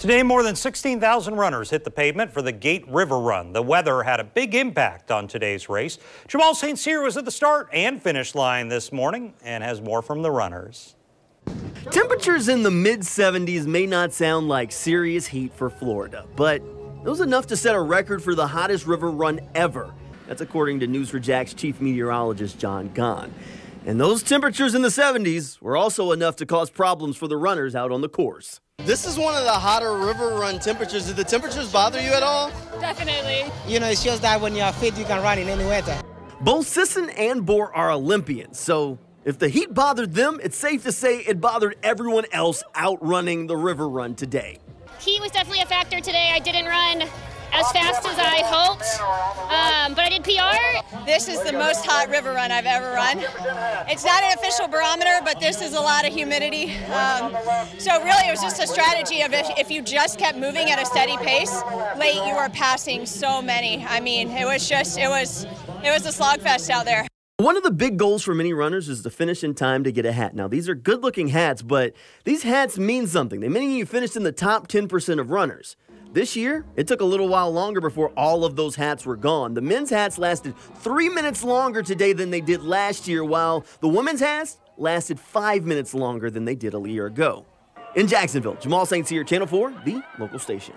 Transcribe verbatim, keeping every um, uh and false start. Today, more than sixteen thousand runners hit the pavement for the Gate River Run. The weather had a big impact on today's race. Jamal Saint Cyr was at the start and finish line this morning and has more from the runners. Temperatures in the mid seventies may not sound like serious heat for Florida, but it was enough to set a record for the hottest river run ever. That's according to News four Jax chief meteorologist John Gunn. And those temperatures in the seventies were also enough to cause problems for the runners out on the course. This is one of the hotter river run temperatures. Did the temperatures bother you at all? Definitely. You know, it shows that when you're fit, you can run in any weather. Both Sisson and Bor are Olympians, so if the heat bothered them, it's safe to say it bothered everyone else out running the river run today. Heat was definitely a factor today. I didn't run as fast as I hoped, um, but I did P R. This is the most hot river run I've ever run. It's not an official barometer, but this is a lot of humidity. Um, so really it was just a strategy of if, if you just kept moving at a steady pace, late you were passing so many. I mean, it was just, it was, it was a slogfest out there. One of the big goals for many runners is to finish in time to get a hat. Now, these are good-looking hats, but these hats mean something. They mean you finished in the top ten percent of runners. This year, it took a little while longer before all of those hats were gone. The men's hats lasted three minutes longer today than they did last year, while the women's hats lasted five minutes longer than they did a year ago. In Jacksonville, Jamal Saint Cyr, Channel four, the local station.